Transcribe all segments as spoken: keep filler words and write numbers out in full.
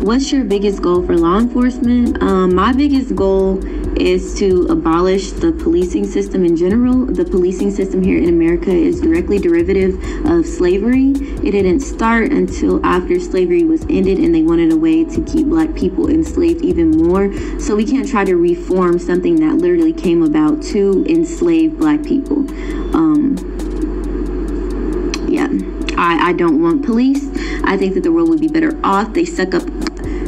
What's your biggest goal for law enforcement? Um, my biggest goal is to abolish the policing system in general. The policing system here in America is directly derivative of slavery. It didn't start until after slavery was ended, and they wanted a way to keep black people enslaved even more. So we can't try to reform something that literally came about to enslave black people. Um, yeah, I, I don't want police. I think that the world would be better off. They suck up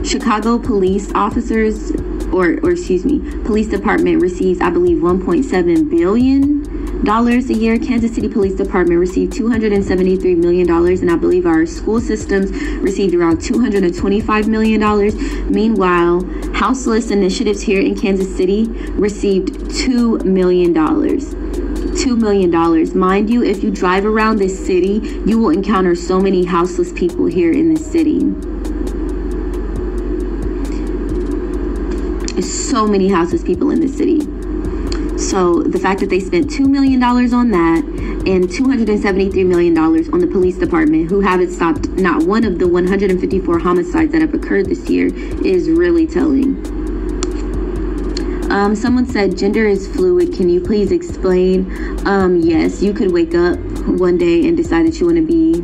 Chicago police officers. Or, or excuse me, police department receives, I believe, one point seven billion dollars a year. Kansas City Police Department received two hundred seventy-three million dollars, and I believe our school systems received around two hundred twenty-five million dollars. Meanwhile, houseless initiatives here in Kansas City received two million dollars. two million dollars. Mind you, if you drive around this city, you will encounter so many houseless people here in this city. So many houseless people in the city. So the fact that they spent two million dollars on that and two hundred seventy-three million dollars on the police department, who haven't stopped not one of the one hundred fifty-four homicides that have occurred this year, is really telling. Um, someone said gender is fluid. Can you please explain? Um, yes, you could wake up one day and decide that you want to be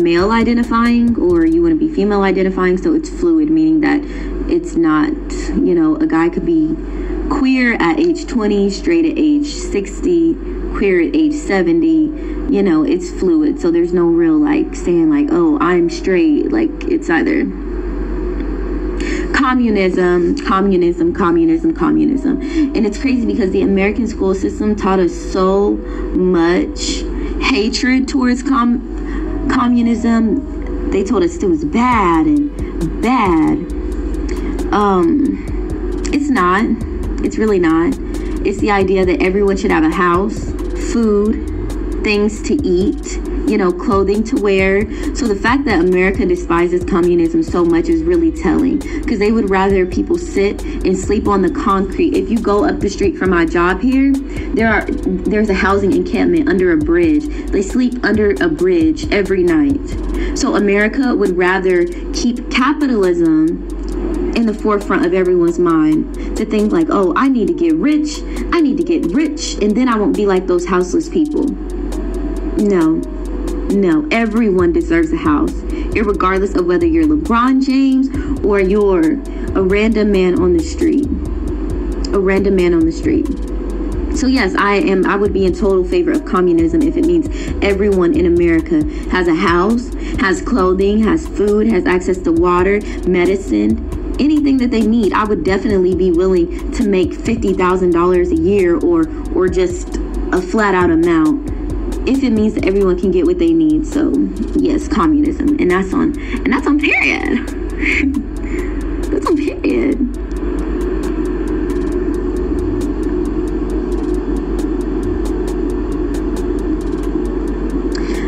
male identifying or you want to be female identifying. So it's fluid, meaning that it's not, you know, a guy could be queer at age twenty, straight at age sixty, queer at age seventy. You know, it's fluid. So there's no real like saying like, oh, I'm straight. Like it's either communism, communism, communism, communism. And it's crazy because the American school system taught us so much hatred towards com communism. They told us it was bad and bad. Um, it's not, it's really not. It's the idea that everyone should have a house, food, things to eat, you know, clothing to wear. So the fact that America despises communism so much is really telling, because they would rather people sit and sleep on the concrete. If you go up the street from my job here, there are, there's a housing encampment under a bridge. They sleep under a bridge every night. So America would rather keep capitalism in the forefront of everyone's mind, to think like, oh, I need to get rich, I need to get rich, and then I won't be like those houseless people. No, no, everyone deserves a house, irregardless of whether you're LeBron James or you're a random man on the street, a random man on the street. So yes, I am. I would be in total favor of communism if it means everyone in America has a house, has clothing, has food, has access to water, medicine, anything that they need. I would definitely be willing to make fifty thousand dollars a year or or just a flat out amount if it means that everyone can get what they need. So yes, communism, and that's on and that's on period. That's on period.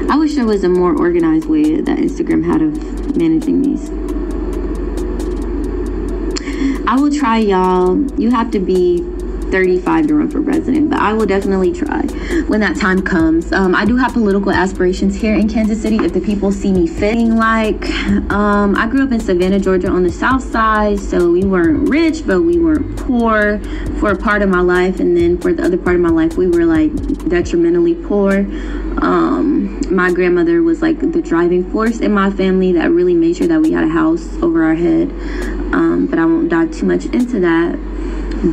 I wish there was a more organized way that Instagram had of managing these. I will try, y'all. You have to be thirty-five to run for president, but I will definitely try when that time comes. Um, I do have political aspirations here in Kansas City if the people see me fitting like. Um, I grew up in Savannah, Georgia on the south side, so we weren't rich, but we weren't poor for a part of my life. And then for the other part of my life, we were like detrimentally poor. Um, my grandmother was like the driving force in my family that really made sure that we had a house over our head. Um, but I won't dive too much into that.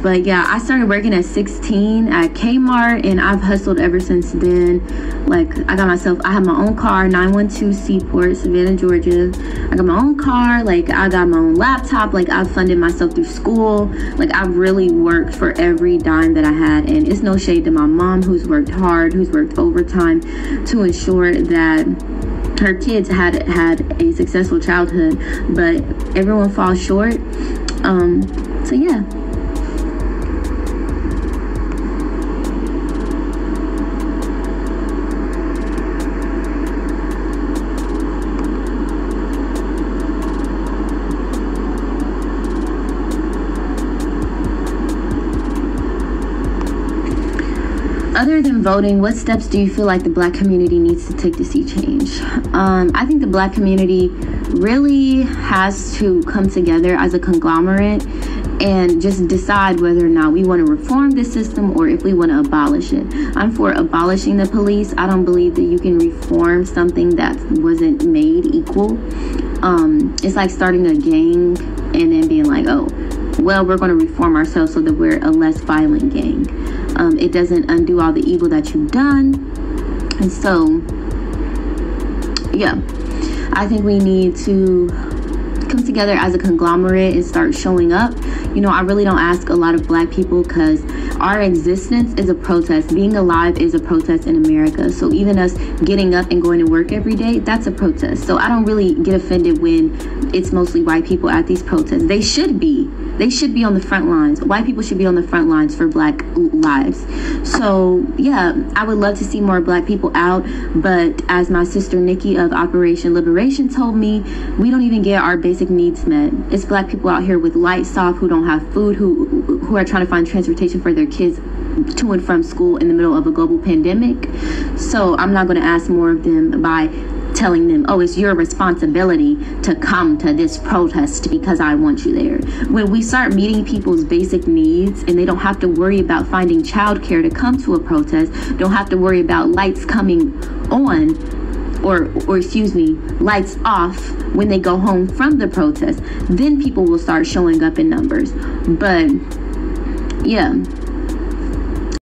But yeah, I started working at sixteen at Kmart, and I've hustled ever since then. Like, I got myself, I have my own car, nine one two Seaport, Savannah, Georgia. I got my own car, like, I got my own laptop, like, I've funded myself through school. Like, I've really worked for every dime that I had, and it's no shade to my mom, who's worked hard, who's worked overtime to ensure that her kids had, had a successful childhood, but everyone falls short. Um, so yeah. Other Other than voting, what steps do you feel like the black community needs to take to see change? Um, I think the black community really has to come together as a conglomerate and just decide whether or not we want to reform the system or if we want to abolish it. I'm for abolishing the police. I don't believe that you can reform something that wasn't made equal. Um, it's like starting a gang and then being like, oh, well, we're going to reform ourselves so that we're a less violent gang. Um, it doesn't undo all the evil that you've done. And so, yeah, I think we need to come together as a conglomerate and start showing up. You know, I really don't ask a lot of black people because our existence is a protest. Being alive is a protest in America. So even us getting up and going to work every day, that's a protest. So I don't really get offended when it's mostly white people at these protests. They should be. They should be on the front lines. White people should be on the front lines for black lives. So, yeah, I would love to see more black people out. But as my sister Nikki of Operation Liberation told me, we don't even get our basic needs met. It's black people out here with lights off who don't have food, who who are trying to find transportation for their kids to and from school in the middle of a global pandemic. So I'm not going to ask more of them by telling them, oh, it's your responsibility to come to this protest because I want you there. When we start meeting people's basic needs and they don't have to worry about finding childcare to come to a protest, don't have to worry about lights coming on or, or excuse me, lights off when they go home from the protest, then people will start showing up in numbers. But yeah.